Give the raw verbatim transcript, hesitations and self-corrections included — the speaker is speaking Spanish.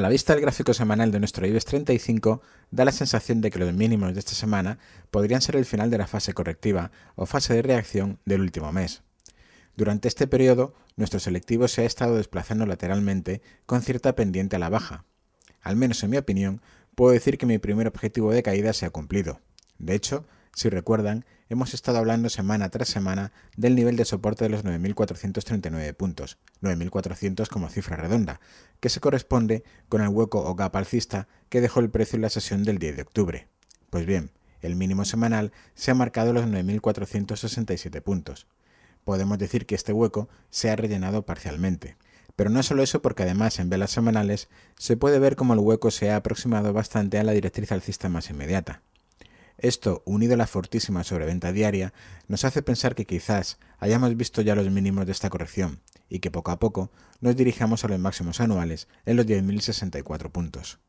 A la vista del gráfico semanal de nuestro Ibex treinta y cinco, da la sensación de que los mínimos de esta semana podrían ser el final de la fase correctiva o fase de reacción del último mes. Durante este periodo, nuestro selectivo se ha estado desplazando lateralmente con cierta pendiente a la baja. Al menos en mi opinión, puedo decir que mi primer objetivo de caída se ha cumplido. De hecho, si recuerdan, hemos estado hablando semana tras semana del nivel de soporte de los nueve mil cuatrocientos treinta y nueve puntos, nueve mil cuatrocientos como cifra redonda, que se corresponde con el hueco o gap alcista que dejó el precio en la sesión del diez de octubre. Pues bien, el mínimo semanal se ha marcado los nueve mil cuatrocientos sesenta y siete puntos. Podemos decir que este hueco se ha rellenado parcialmente. Pero no solo eso, porque además en velas semanales se puede ver cómo el hueco se ha aproximado bastante a la directriz alcista más inmediata. Esto, unido a la fortísima sobreventa diaria, nos hace pensar que quizás hayamos visto ya los mínimos de esta corrección y que poco a poco nos dirijamos a los máximos anuales en los diez mil sesenta y cuatro puntos.